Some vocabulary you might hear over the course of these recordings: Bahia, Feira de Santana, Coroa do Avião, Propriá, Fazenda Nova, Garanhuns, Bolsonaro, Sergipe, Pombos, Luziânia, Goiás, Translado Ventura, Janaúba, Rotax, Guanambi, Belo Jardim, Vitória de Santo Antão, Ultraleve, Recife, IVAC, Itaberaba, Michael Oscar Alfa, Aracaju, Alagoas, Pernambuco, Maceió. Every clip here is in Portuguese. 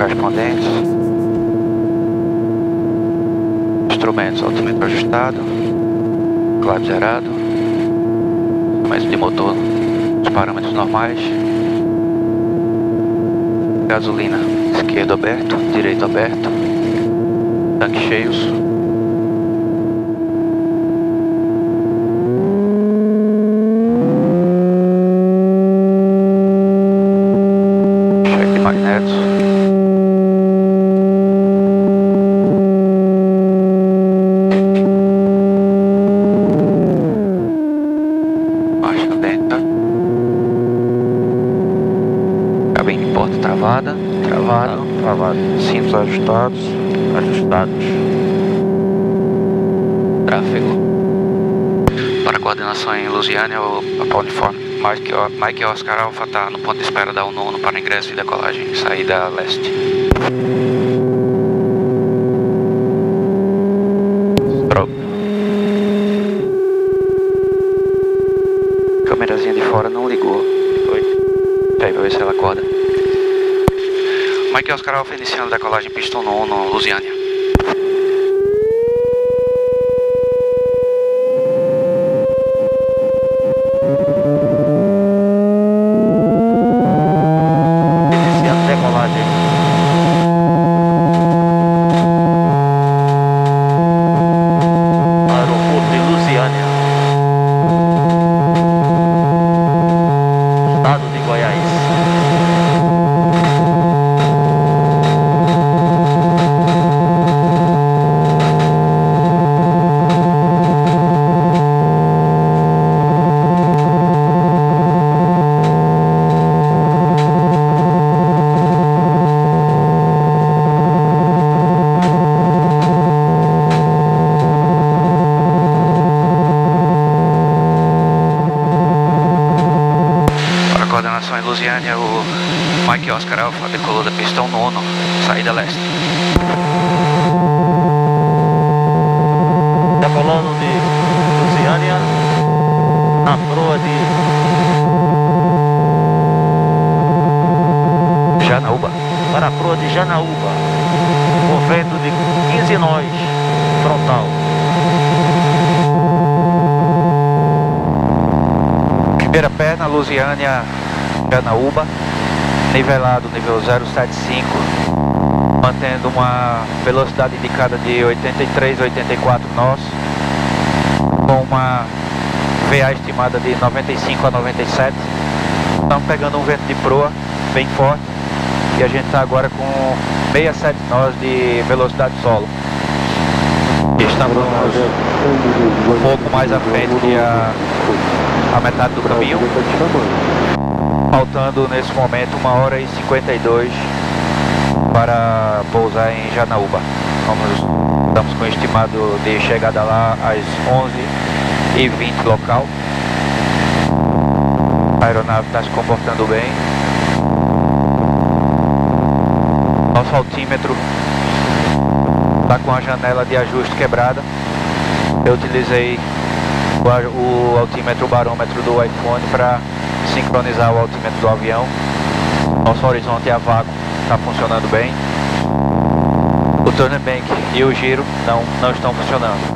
correspondentes. Instrumentos: altímetro ajustado, clave zerado, instrumentos de motor, os parâmetros normais. Gasolina: esquerdo aberto, direito aberto, tanques cheios. Cheque de magnetos. Marcha lenta. Cabine de porta travada. Travado. Travado. Cintos ajustados. Ajustados. Tráfego. Para coordenação em Luziânia, o uniforme Michael Oscar Alfa está no ponto de espera da U9 para ingresso e decolagem. Saída leste. Câmerazinha de fora não ligou. Peraí, pra ver se ela acorda. Michael Oscar Alfa iniciando a decolagem, pistão 1, Luziânia. Iniciando decolagem. Aeroporto de Luziânia, estado de Goiás. Luziânia, o Mike Oscar Alfa decolou da pistão 9, saída leste. Decolando de Luziânia, na proa de Janaúba. Para a proa de Janaúba, com vento de 15 nós, frontal. Primeira perna, Luziânia, Janaúba, nivelado, nível 075, mantendo uma velocidade indicada de 83, 84 nós, com uma VA estimada de 95 a 97, estamos pegando um vento de proa bem forte e a gente está agora com 67 nós de velocidade solo. Estamos um pouco mais à frente que a metade do caminho. Faltando nesse momento 1h52 para pousar em Janaúba. Estamos com o estimado de chegada lá às 11h20 local. A aeronave está se comportando bem. Nosso altímetro está com a janela de ajuste quebrada. Eu utilizei o altímetro barômetro do iPhone para sincronizar o altímetro do avião. Nosso horizonte a vácuo está funcionando bem. O turnbank e o giro não estão funcionando.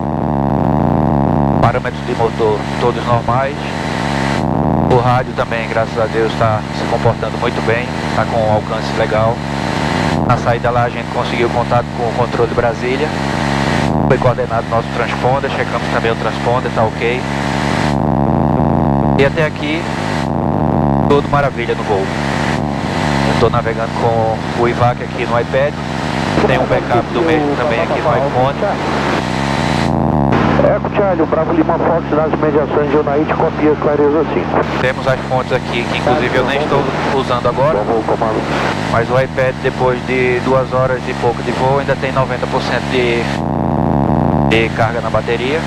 Parâmetros de motor todos normais. O rádio também, graças a Deus, está se comportando muito bem, está com um alcance legal. Na saída lá a gente conseguiu contato com o controle Brasília. Foi coordenado nosso transponder, checamos também o transponder, está ok. E até aqui, tudo maravilha no voo. Eu estou navegando com o IVAC aqui no iPad, tem um backup do mesmo também aqui no iPhone. Eco Charlie, Bravo Lima Fox, nas mediações de Onaite, copia clareza 5. Temos as fontes aqui, que inclusive eu nem estou usando agora, mas o iPad, depois de 2 horas e pouco de voo, ainda tem 90% de carga na bateria.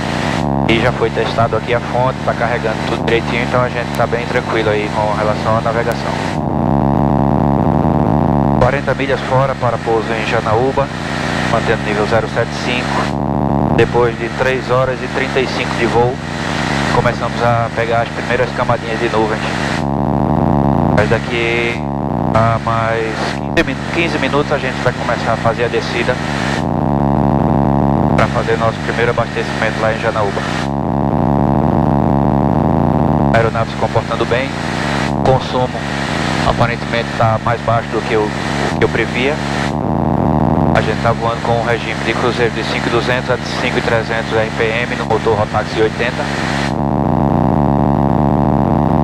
E já foi testado aqui a fonte, está carregando tudo direitinho, então a gente está bem tranquilo aí com relação à navegação. 40 milhas fora para pouso em Janaúba, mantendo nível 075. Depois de 3 horas e 35 de voo, começamos a pegar as primeiras camadinhas de nuvens. Mas daqui mais 15 minutos a gente vai começar a fazer a descida para fazer nosso primeiro abastecimento lá em Janaúba. A aeronave se comportando bem, o consumo aparentemente está mais baixo do que eu previa. A gente está voando com um regime de cruzeiro de 5.200 a 5.300 RPM no motor Rotax de 80.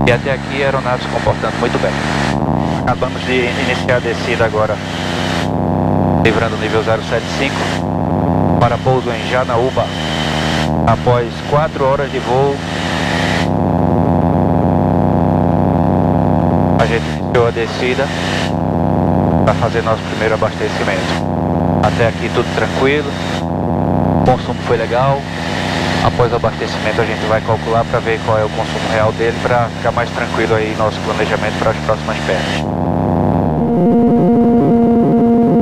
E até aqui a aeronave se comportando muito bem. Acabamos de iniciar a descida agora, livrando o nível 075 para pouso em Janaúba. Após 4 horas de voo, a gente iniciou a descida para fazer nosso primeiro abastecimento. Até aqui tudo tranquilo, o consumo foi legal. Após o abastecimento a gente vai calcular para ver qual é o consumo real dele, para ficar mais tranquilo aí nosso planejamento para as próximas pernas.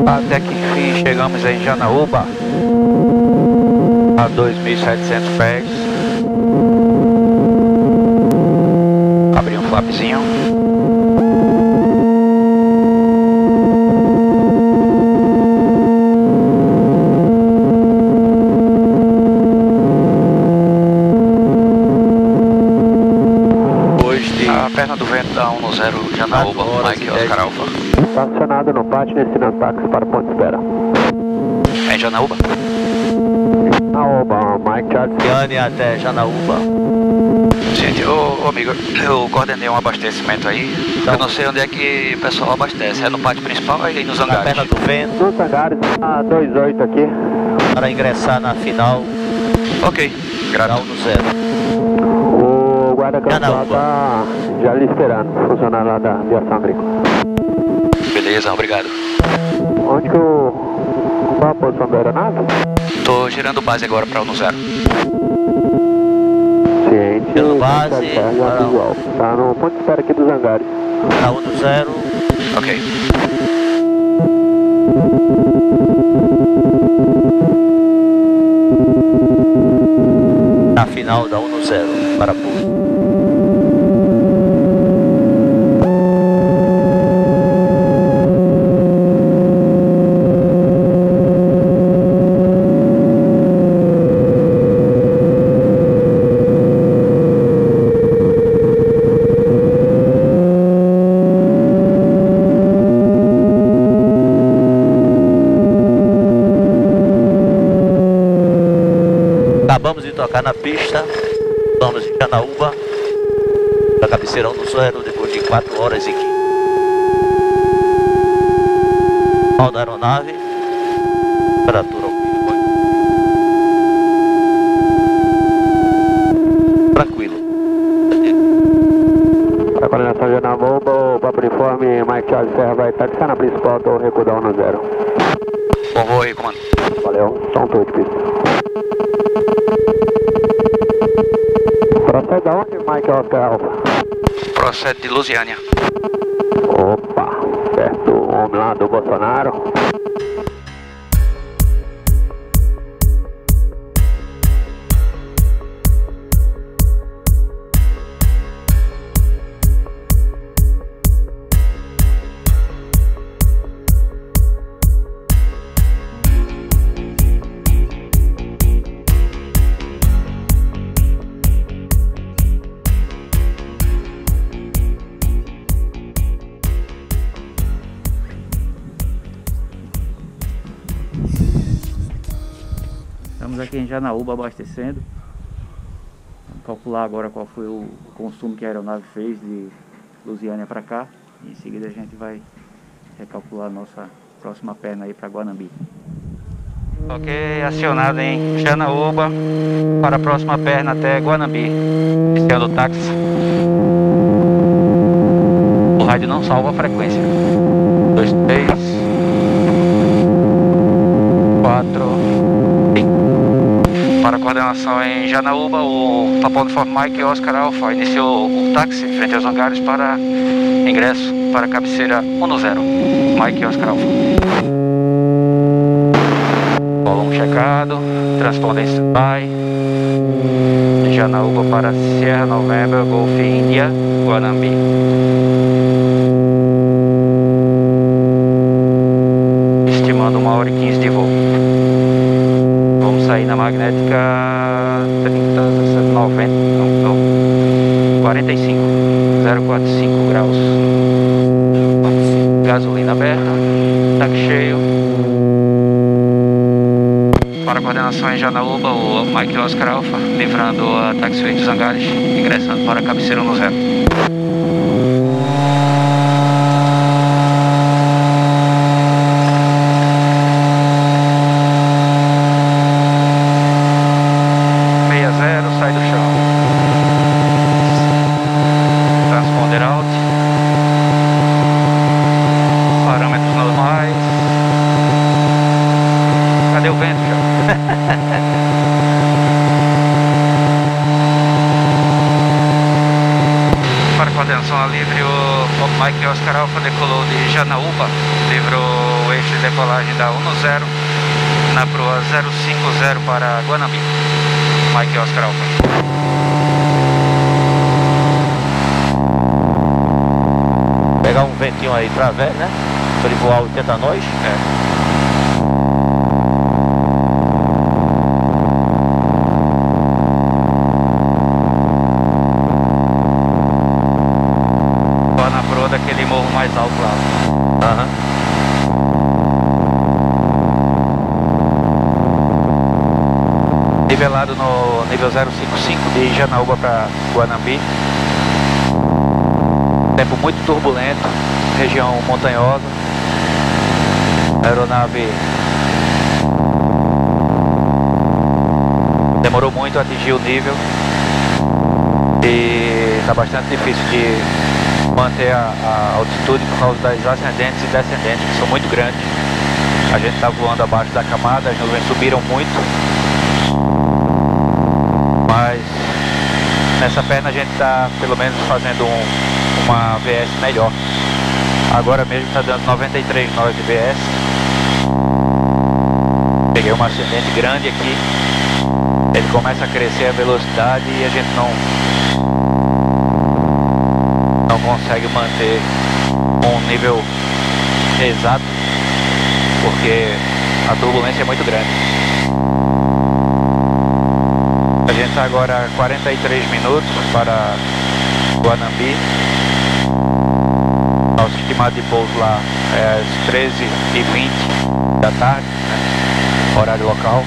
Até que enfim chegamos em Janaúba, a 2.700 pés. Abri um flapzinho. Perna do vento da 110 Janaúba, Michael Oscar Alfa. Estacionado no pátio de Sinantax para ponto de espera. É Janaúba? Janaúba, Mike Charles. Até Janaúba. Gente, ô amigo, eu coordenei um abastecimento aí. Então, eu não sei onde é que o pessoal abastece. É no pátio principal aí nos hangares? Perna do vento. Nos hangares, a 28 aqui. Para ingressar na final. Ok, grau no zero. Janaúba. Já lhe esperando, funcionário lá da aviação agrícola. Beleza, obrigado. Onde que eu... Qual a posição da aeronave? Tô girando base agora para o Nuzero. Gente, girando base para o... Tá no ponto de espera aqui dos hangares. Para o Nuzero. Ok. Na final da 110 para pouso. Acabamos de tocar na pista, vamos em Janaúba, para cabeceirão do zero, depois de 4 horas e 15. Mal da aeronave, temperatura tranquilo. Para a coordenação de Janaúba, o Papo Uniforme Mike Charles Serra vai estar na principal do Recudão no zero. Bom voo aí, comando. Valeu, só um tour de pista. Procede da onde, Michael Oscar Alfa? Procede de Luziânia. Opa, certo, o homem lá do Bolsonaro. Aqui em Janaúba abastecendo. Vamos calcular agora qual foi o consumo que a aeronave fez de Luziânia para cá. E em seguida a gente vai recalcular a nossa próxima perna aí para Guanambi. Ok, acionado em Janaúba para a próxima perna até Guanambi. Esse é o táxi. O rádio não salva a frequência. 2, 3, 4. Para a coordenação em Janaúba, o Papo Uniforme Mike Oscar Alfa iniciou o táxi frente aos hangares para ingresso para a cabeceira 110, Mike Oscar Alfa. Volume checado, transpondência by, Janaúba para Sierra Novembro, Golf Índia, Guanambi. sair na magnética 30, 90, não, 45, 045 graus. Gasolina aberta, tanque cheio. Para a coordenação em Janaúba, o Michael Oscar Alfa, livrando a taxiway dos Hangares, ingressando para a cabeceira no zero. Para Guanambi, Mike Oscar Alfa. Pegar um ventinho aí pra ver, né? Pra ele voar 80 nós. Lá na proa daquele morro mais alto lá. Aham. Nivelado no nível 055 de Janaúba para Guanambi. Tempo muito turbulento, região montanhosa. A aeronave demorou muito a atingir o nível e está bastante difícil de manter a altitude por causa das ascendentes e descendentes, que são muito grandes. A gente está voando abaixo da camada, as nuvens subiram muito. Mas nessa perna a gente está pelo menos fazendo uma VS melhor. Agora mesmo está dando 93 nós de VS. Peguei uma ascendente grande aqui. Ele começa a crescer a velocidade e a gente não consegue manter um nível exato, porque a turbulência é muito grande. A gente está agora 43 minutos para Guanambi. Nosso estimado de pouso lá é às 13h20 da tarde, né? Horário local.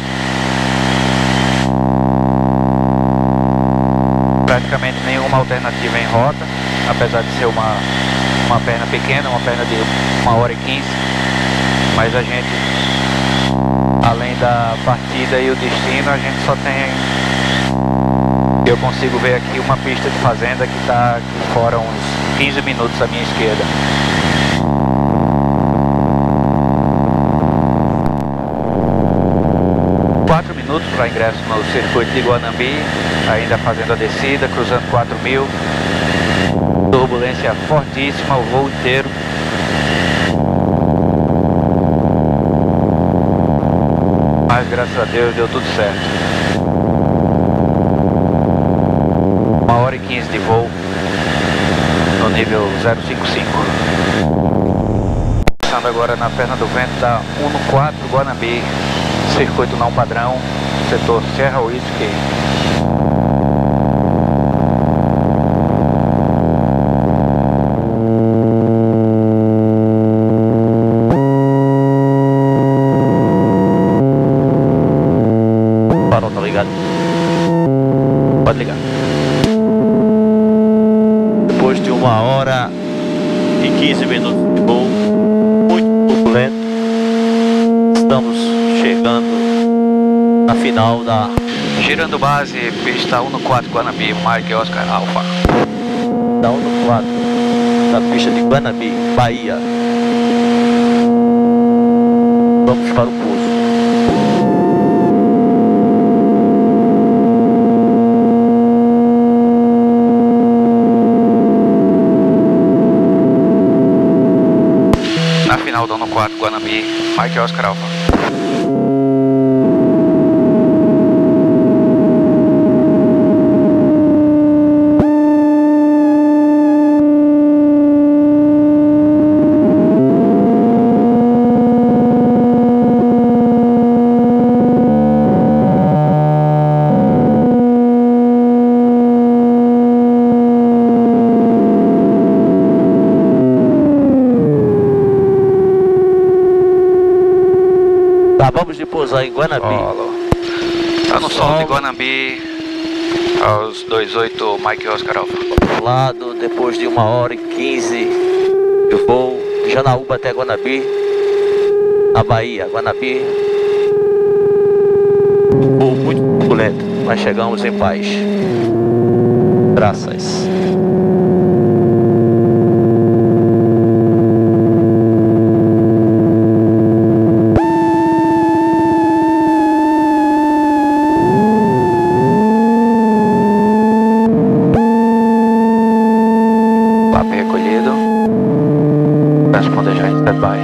Praticamente nenhuma alternativa em rota, apesar de ser uma perna pequena, uma perna de 1h15. Mas a gente, além da partida e o destino, a gente só tem... Eu consigo ver aqui uma pista de fazenda que está aqui fora uns 15 minutos à minha esquerda. Quatro minutos para ingresso no circuito de Guanambi, ainda fazendo a descida, cruzando 4.000. Turbulência fortíssima, o voo inteiro. Mas graças a Deus deu tudo certo. 1h15 de voo no nível 055. Passando agora na perna do vento da 14 Guanambi, circuito não padrão, setor Serra Whisky. Parou, tá ligado? Pode ligar. Depois de 1h15 de voo, muito turbulento, estamos chegando na final da... Girando base, pista 114 Guanambi, Mike Oscar Alfa. Da 114, da pista de Guanambi, Bahia. Vamos para o pouso. Dono 4, Guanambi, Mike Oscar Alfa. Acabamos de pousar em Guanambi. Está no solo de Guanambi, aos 28 Michael Oscar Alfa. Lado, depois de 1h15, eu vou de Janaúba até Guanambi, na Bahia. Guanambi, voo muito turbulento, mas chegamos em paz. Graças. Standby,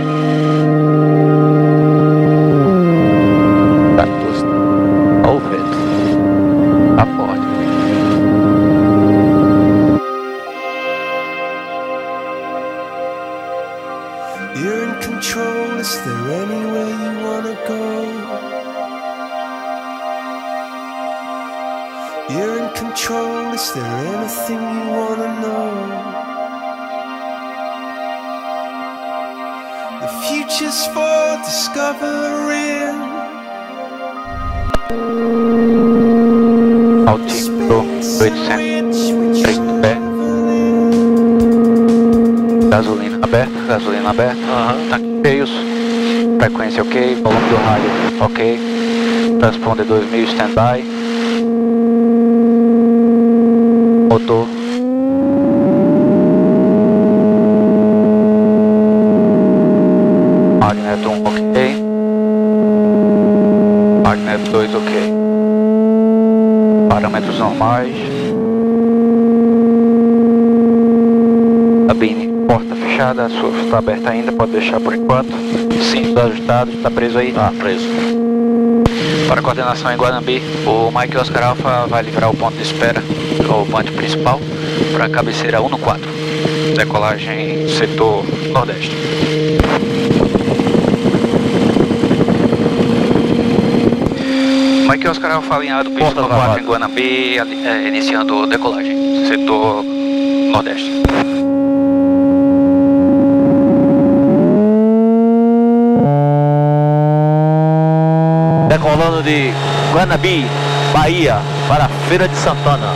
motor, magneto 1 ok, magneto 2 ok, parâmetros normais, cabine, porta fechada, a sua está aberta ainda, pode deixar por enquanto, cinto ajustado, está preso aí? Está preso. Para a coordenação em Guanambi, o Michael Oscar Alfa vai livrar o ponto de espera, ou o ponto principal, para a cabeceira 1 no 4, decolagem setor nordeste. Michael Oscar Alfa alinhado com o 4 em Guanambi, iniciando decolagem, setor nordeste. Decolando de Guanambi, Bahia, para a Feira de Santana.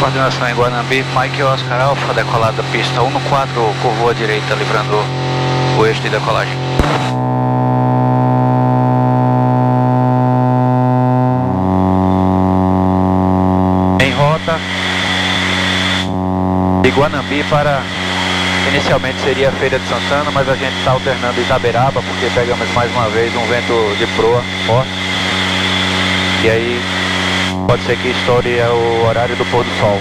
Coordenação em Guanambi, Michael Oscar Alfa, decolado da pista 1 no 4, curvou à direita, livrando o eixo de decolagem. Em rota de Guanambi para, inicialmente seria a Feira de Santana, mas a gente está alternando Itaberaba, porque pegamos mais uma vez um vento de proa forte. E aí, pode ser que estoure o horário do pôr do sol.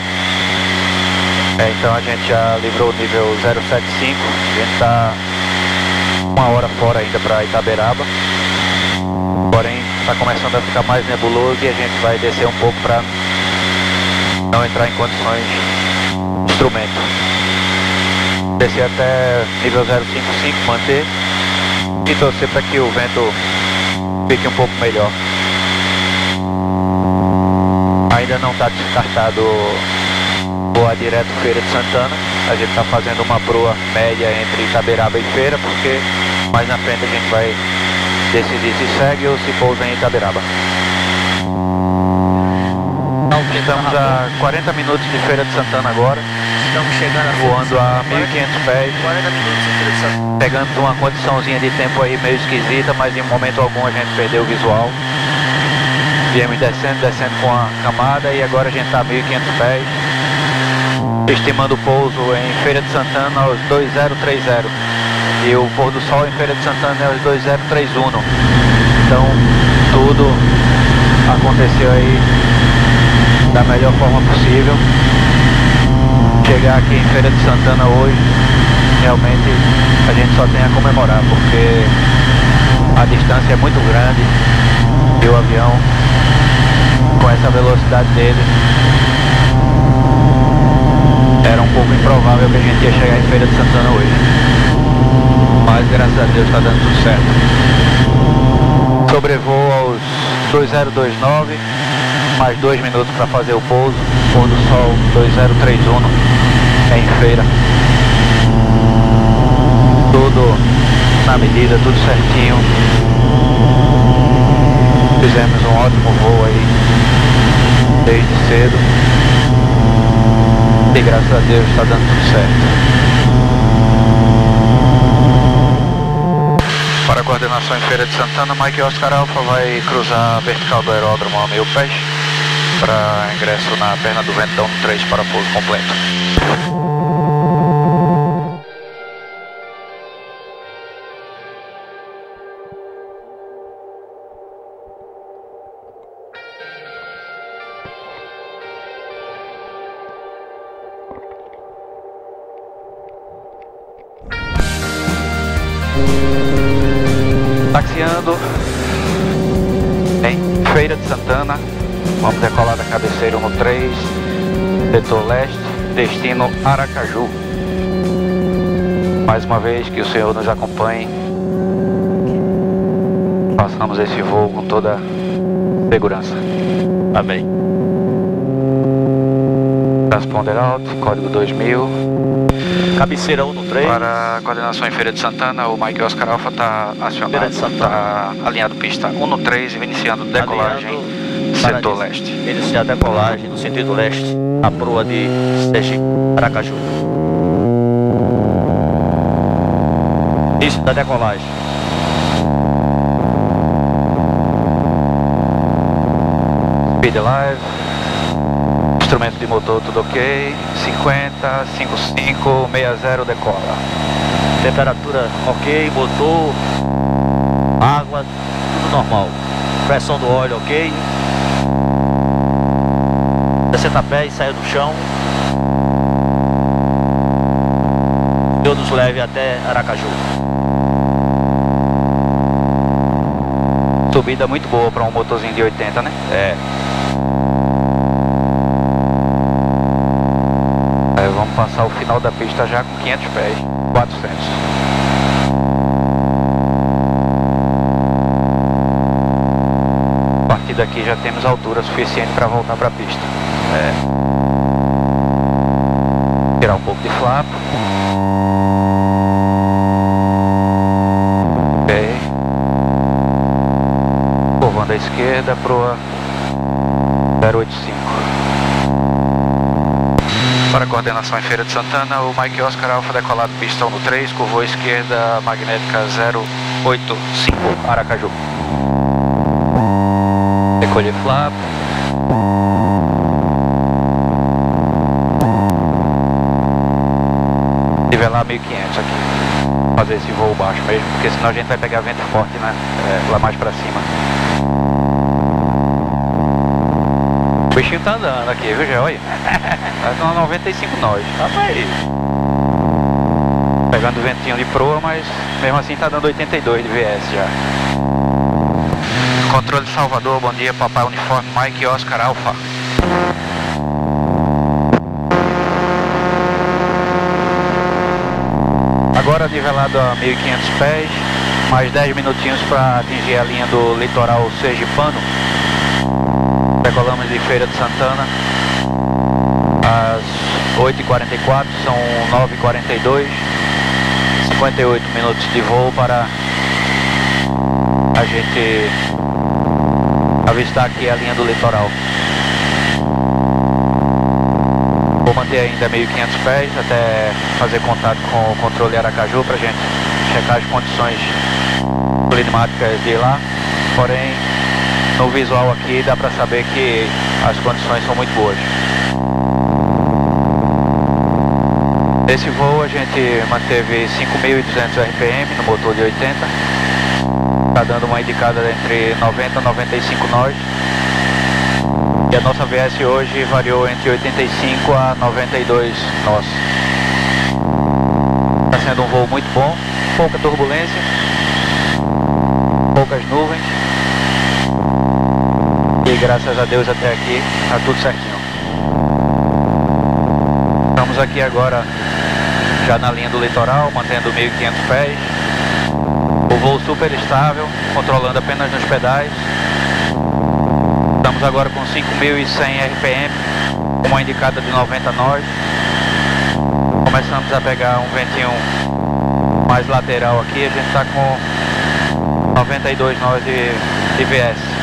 Então a gente já livrou o nível 075, a gente está 1 hora fora ainda para Itaberaba. Porém, está começando a ficar mais nebuloso e a gente vai descer um pouco para não entrar em condições de instrumento. Descer até nível 055, manter e torcer para que o vento fique um pouco melhor. Ainda não está descartado voar direto Feira de Santana, a gente está fazendo uma proa média entre Itaberaba e Feira, porque mais na frente a gente vai decidir se segue ou se pousa em Itaberaba. Estamos a 40 minutos de Feira de Santana agora, estamos chegando voando a 1.500 pés, pegando uma condiçãozinha de tempo aí meio esquisita, mas em momento algum a gente perdeu o visual. Viemos descendo com a camada e agora a gente está a 1.500 pés, estimando o pouso em Feira de Santana aos 2030 e o pôr do sol em Feira de Santana é aos 2031, então tudo acontece. aconteceu aí da melhor forma possível. Chegar aqui em Feira de Santana hoje, realmente a gente só tem a comemorar, porque a distância é muito grande e o avião, com essa velocidade dele, era um pouco improvável que a gente ia chegar em Feira de Santana hoje. Mas graças a Deus está dando tudo certo. Sobrevoo aos 2029, mais 2 minutos para fazer o pouso. Pôr do sol 2031 em Feira. Tudo na medida, tudo certinho. Fizemos um ótimo voo aí desde cedo. E graças a Deus está dando tudo certo. Para a coordenação em Feira de Santana, Michael Oscar Alfa vai cruzar a vertical do aeródromo a 1000 pés. Para ingresso na perna do ventão 3 para pouso completo. Taxiando em Feira de Santana. Vamos decolar da cabeceira 13, setor leste, destino Aracaju. Mais uma vez que o Senhor nos acompanhe. Passamos esse voo com toda segurança. Amém. Transponder alto, código 2000. Cabeceira 13. Para a coordenação em Feira de Santana, o Michael Oscar Alfa está acionado, está alinhado pista 13, iniciando decolagem. Alinhado. Setor leste. Iniciar a decolagem no sentido leste, a proa de Sergipe, Aracaju. Início da decolagem. Speed live. Instrumento de motor tudo ok. 50, 55, 60 decola. Temperatura ok, motor, água, tudo normal. Pressão do óleo ok. 60 pés, saiu do chão. Deus nos leve até Aracaju. Subida muito boa para um motorzinho de 80, né? É. Vamos passar o final da pista já com 500 pés, 400. Daqui já temos altura suficiente para voltar para a pista. Tirar um pouco de flapo. Ok. Curvando à esquerda, proa 085. Para a coordenação em Feira de Santana, o Mike Oscar Alfa decolado pistão no 3, curvou à esquerda, magnética 085, Aracaju. Recolher flap. Nivelar 1500 aqui. Fazer esse voo baixo mesmo, porque senão a gente vai pegar vento forte, né? Lá mais pra cima. O bichinho tá andando aqui, viu, Gé? Olha. Tá 95 nós. Tá aí. Pegando ventinho de proa, mas mesmo assim tá dando 82 de VS já. Controle de Salvador, bom dia, papai uniforme Mike Oscar Alfa. Agora nivelado a 1500 pés, mais 10 minutinhos para atingir a linha do litoral sergipano. Decolamos de Feira de Santana às 8h44, são 9h42, 58 minutos de voo para a gente avistar aqui a linha do litoral. Vou manter ainda 1500 pés até fazer contato com o controle Aracaju para a gente checar as condições climáticas de lá. Porém, no visual aqui dá para saber que as condições são muito boas. Nesse voo a gente manteve 5200 RPM no motor de 80. Está dando uma indicada entre 90 e 95 nós. e a nossa VS hoje variou entre 85 a 92 nós. Está sendo um voo muito bom, pouca turbulência, poucas nuvens e graças a Deus até aqui está tudo certinho. Estamos aqui agora já na linha do litoral, mantendo 1.500 pés, o voo super estável, controlando apenas nos pedais. Estamos agora com 5.100 RPM, uma indicada de 90 nós. Começamos a pegar um ventinho mais lateral aqui, a gente está com 92 nós de VS.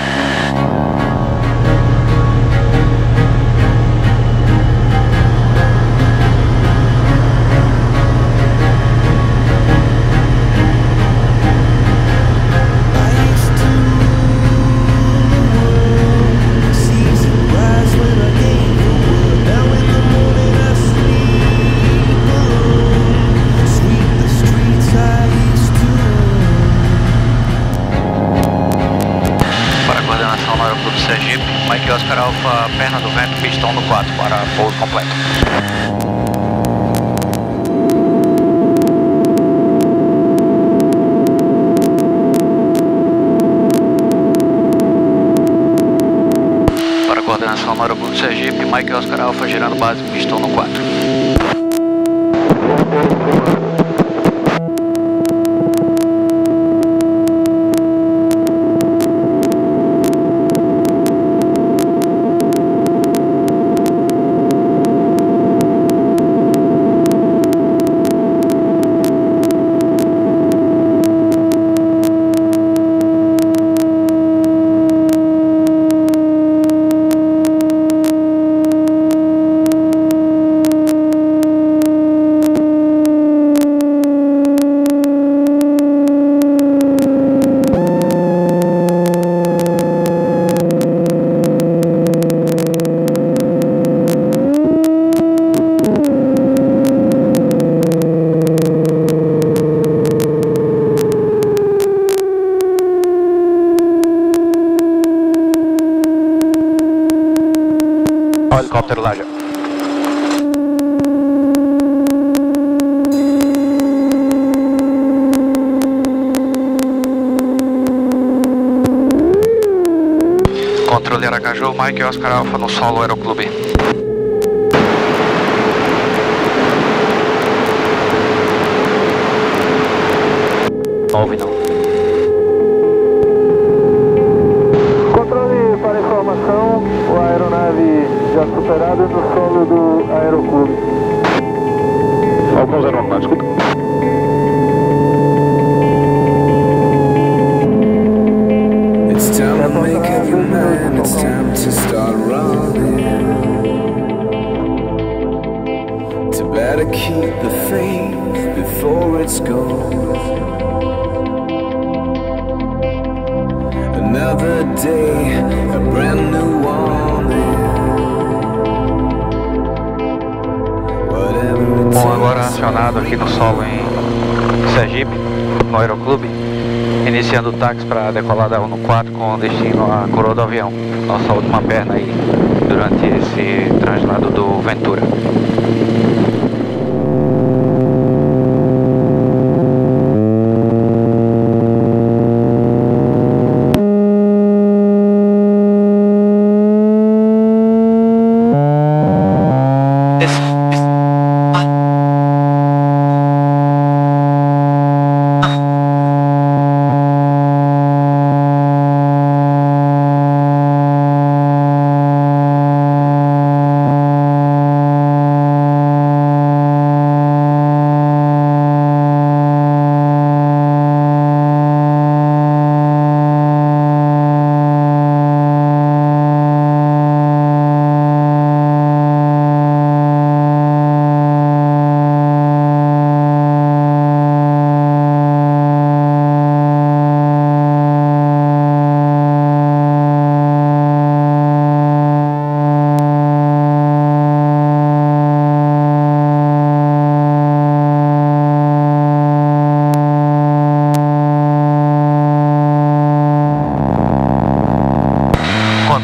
Sergipe, Michael Oscar Alfa, perna do vento, pistão no 4 para pouso completo. Para coordenação no aeroporto Sergipe, Michael Oscar Alfa girando base, pistão no 4. Helicóptero lá já. Controle Aracaju, Mike Oscar Alfa no solo Aeroclube. Ouve não. Controle para informação, o aeronave já superada no solo do aeroclube. Alguns aeronaves, escuta. It's time to make every man, it's time to start running. To better keep the faith before it's gone. Another day, a brand new one. Bom, agora acionado aqui no solo em Sergipe, no Aeroclube, iniciando o táxi para decolar da 1-4 com destino à Coroa do Avião, nossa última perna aí durante esse translado do Ventura.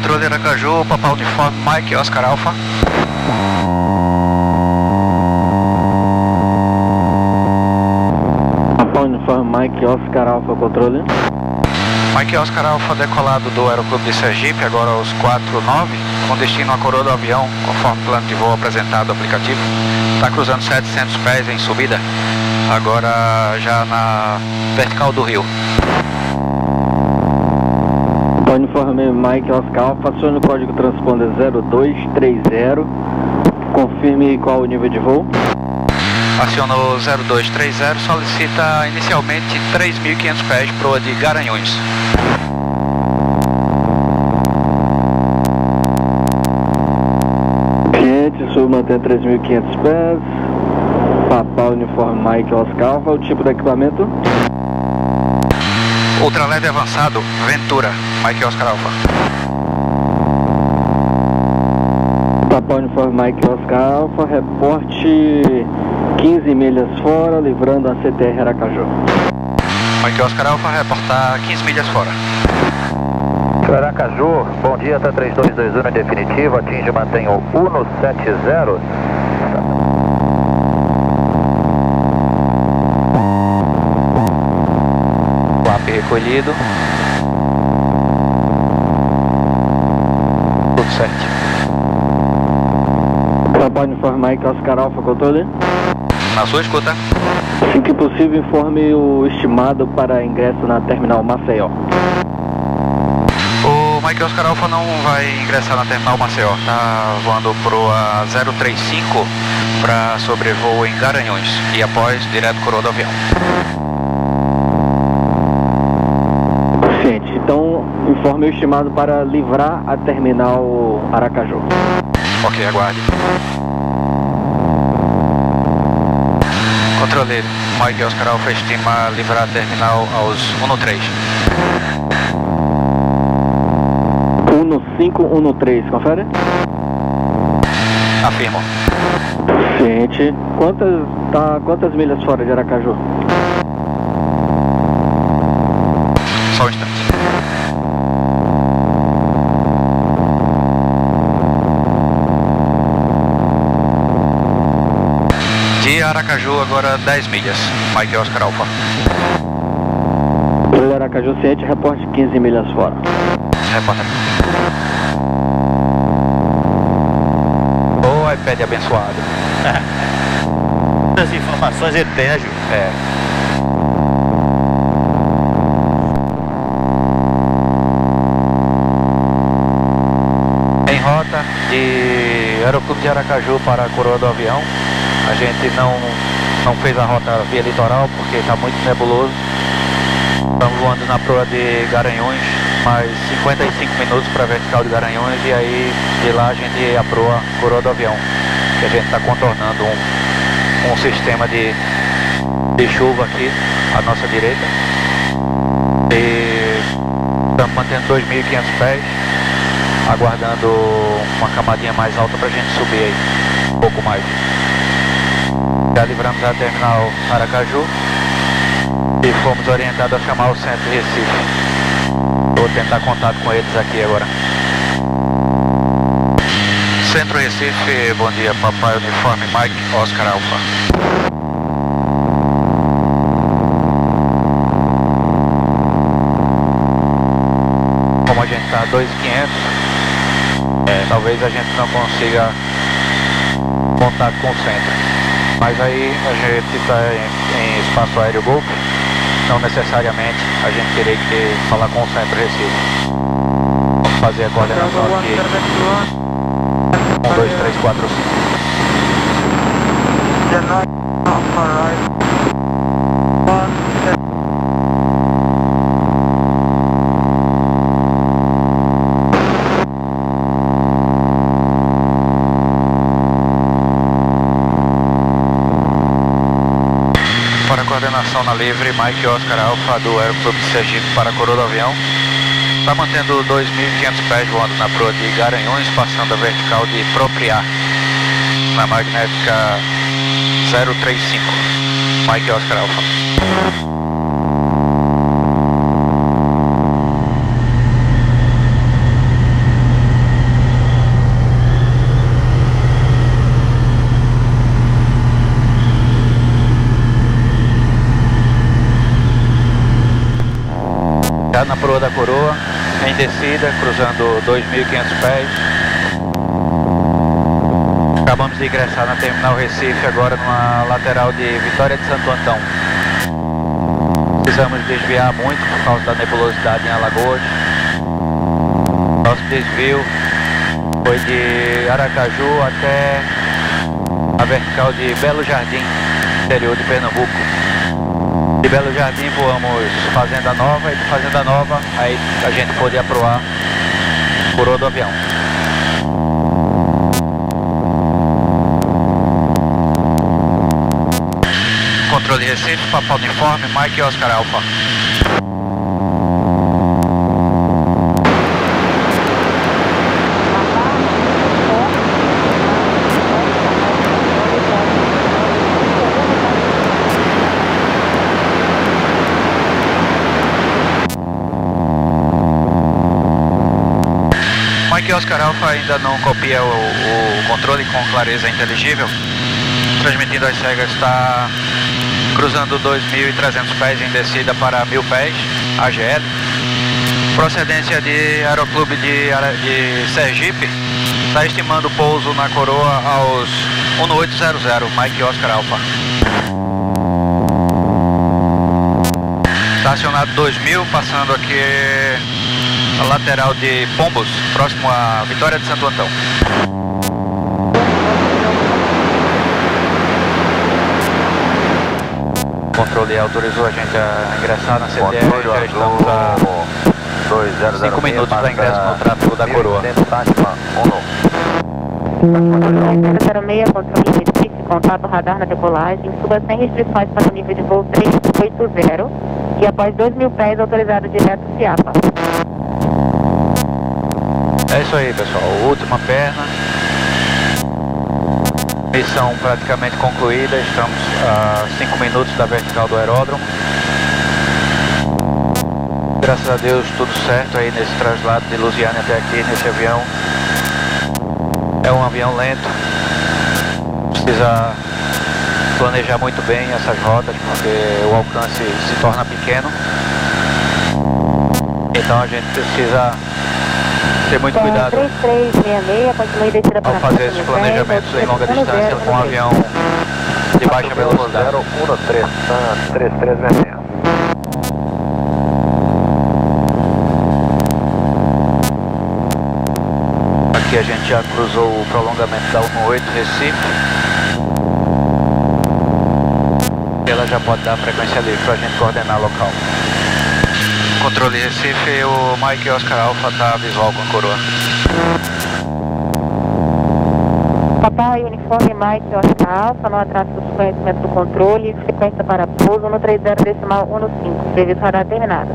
controle Aracaju, Papa Uniforme, Michael Oscar Alfa. Papa Uniforme, Michael Oscar Alfa, controle. Michael Oscar Alfa decolado do Aeroclube de Sergipe, agora aos 4:09, com destino à Coroa do Avião, conforme plano de voo apresentado no aplicativo. Está cruzando 700 pés em subida, agora já na vertical do rio. Uniforme Mike Oscar, passou no código transponder 0230, confirme qual o nível de voo. Acionou 0230, solicita inicialmente 3.500 pés, proa de Garanhuns. Cliente, sub mantém 3.500 pés, Papal Uniforme Mike Oscar, qual o tipo de equipamento? Ultraleve avançado, Ventura, Mike Oscar Alfa. Papa Uniforme Mike Oscar Alfa, reporte 15 milhas fora, livrando a CTR Aracaju. Mike Oscar Alfa, reportar 15 milhas fora. Aracaju, bom dia, tá 3221 em definitivo, atinge e mantém o 170. Recolhido. Tudo certo. Pode informar que Oscar Alfa, controle. Na sua escuta. Assim que possível, informe o estimado para ingresso na terminal Maceió. O Mike Oscar Alfa não vai ingressar na terminal Maceió. Está voando proa 035 para sobrevoo em Garanhuns e após direto Coroa do Avião. Então, informe o estimado para livrar a terminal Aracaju. Ok, aguarde. Controleiro, Mike Oscar Alfa estima livrar a terminal aos 1:03. 1:05, 1:03, confere? Afirmo. Gente, quantas milhas fora de Aracaju? Só um instante. De Aracaju agora 10 milhas, Mike Oscar Alfa. De Aracaju ciente, reporte 15 milhas fora. Reporta. Boa, iPad abençoado. As informações eterno. É. Em rota de Aeroclube de Aracaju para a Coroa do Avião. A gente não fez a rota via litoral porque está muito nebuloso. Estamos voando na proa de Garanhuns, mais 55 minutos para a vertical de Garanhuns e aí de lá a gente a proa Coroa do Avião, que a gente está contornando um sistema de chuva aqui à nossa direita. E estamos mantendo 2.500 pés, aguardando uma camadinha mais alta para a gente subir aí, um pouco mais. Já livramos a terminal Aracaju e fomos orientados a chamar o centro Recife. Vou tentar contato com eles aqui agora. Centro Recife, bom dia, Papai Uniforme Mike Oscar Alfa. Como a gente está a 2.500, talvez a gente não consiga contato com o centro. Mas aí a gente está em espaço aéreo Golf, não necessariamente a gente teria que falar com o centro Recife. Vamos fazer a coordenação aqui. 1, 2, 3, 4, 5. Coordenação na livre, Mike Oscar Alfa do Aeroclube de Sergipe para a Coroa do Avião. Está mantendo 2.500 pés voando na proa de Garanhuns, passando a vertical de Propriá, na magnética 035, Mike Oscar Alfa. embarcado na proa da Coroa, em descida, cruzando 2.500 pés. Acabamos de ingressar na terminal Recife, agora numa lateral de Vitória de Santo Antão. Precisamos desviar muito por causa da nebulosidade em Alagoas. Nosso desvio foi de Aracaju até a vertical de Belo Jardim, interior de Pernambuco. De Belo Jardim voamos Fazenda Nova e de Fazenda Nova aí a gente pôde aproar Coroa do Avião. Controle Recife, Papa Uniforme, Michael Oscar Alfa. Aqui Oscar Alfa ainda não copia o controle com clareza inteligível, transmitindo as cegas, está cruzando 2.300 pés em descida para 1.000 pés, AGL, procedência de Aeroclube de Sergipe, está estimando o pouso na Coroa aos 1800, Mike Oscar Alfa. Estacionado 2.000, passando aqui a lateral de Pombos, próximo à Vitória de Santo Antão. O controle autorizou a gente a ingressar na CTR, já estamos a 5 minutos para ingresso no tráfego da Coroa. Controle Recife, contato radar na decolagem, suba sem restrições para o nível de voo 380 e após 2.000 pés autorizado direto Ciapa. É isso aí, pessoal, última perna, missão praticamente concluída, estamos a 5 minutos da vertical do aeródromo. Graças a Deus tudo certo aí nesse traslado de Luziânia até aqui, nesse avião. É um avião lento, precisa planejar muito bem essas rotas porque o alcance se torna pequeno, então a gente precisa ter muito cuidado 3366, continue descida para ao fazer esses planejamentos em longa distância com um avião de baixa velocidade. 3366. Aqui a gente já cruzou o prolongamento da 18 Recife. Ela já pode dar a frequência livre para a gente coordenar local. Controle Recife, o Mike Oscar Alfa está visual com a Coroa. Papai, uniforme Mike Oscar Alfa, no atraso do conhecimento do controle, sequência para pouso no 30.15, serviço radar terminado.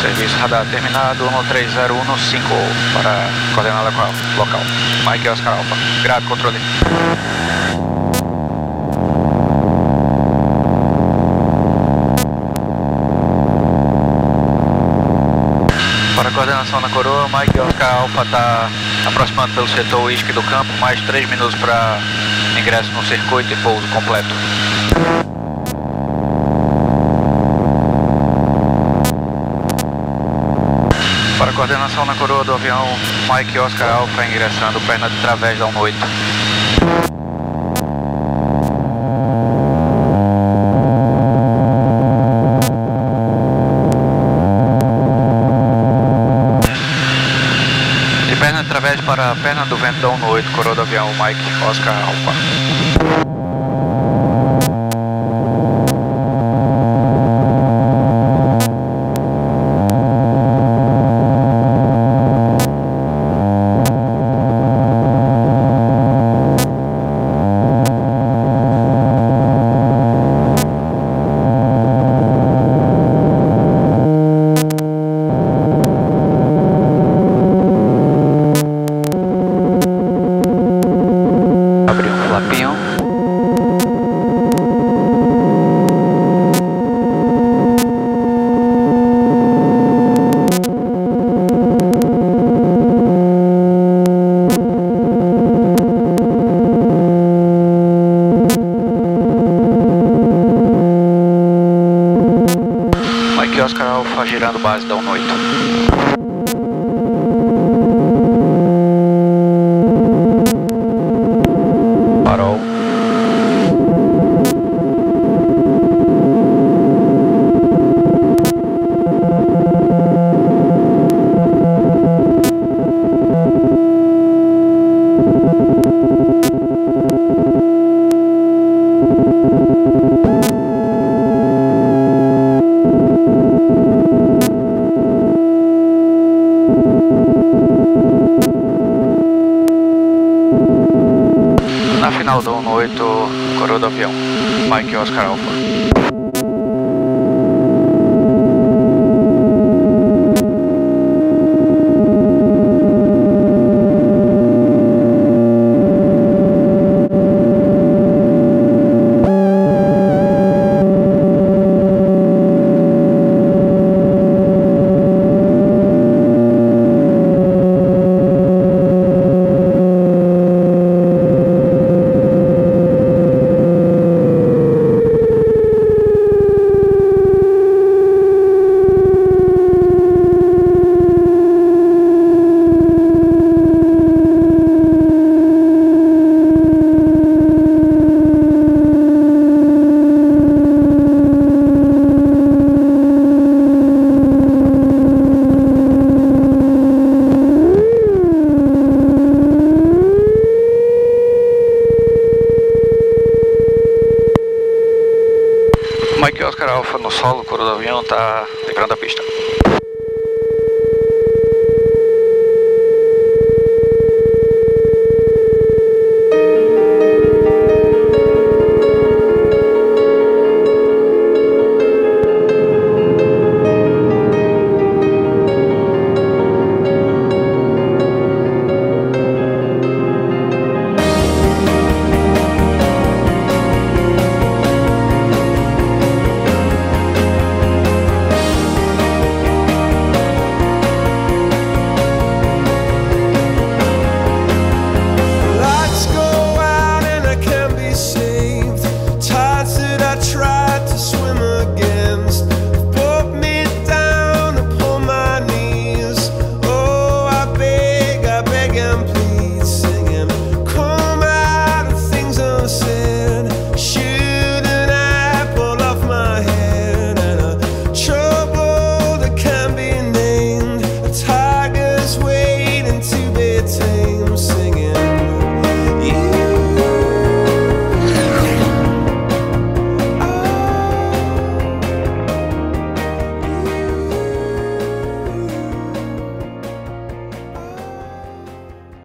Serviço radar terminado no 30.15 para coordenar local. Mike Oscar Alfa, grave controle. Coordenação na Coroa, Mike Oscar Alfa está aproximando pelo setor uísque do campo, mais 3 minutos para ingresso no circuito e pouso completo. Para coordenação na Coroa do avião, Mike Oscar Alfa ingressando perna de través da 18. Para a perna do vento da 18, Coroa do avião, Mike Oscar Alfa. Abriu o flapinho. Oscar Alfa girando base da 18. Coroa do Avião, Michael Oscar Alfa. Mike Oscar Alfa no solo, o Coroa do Avião está livrando a pista.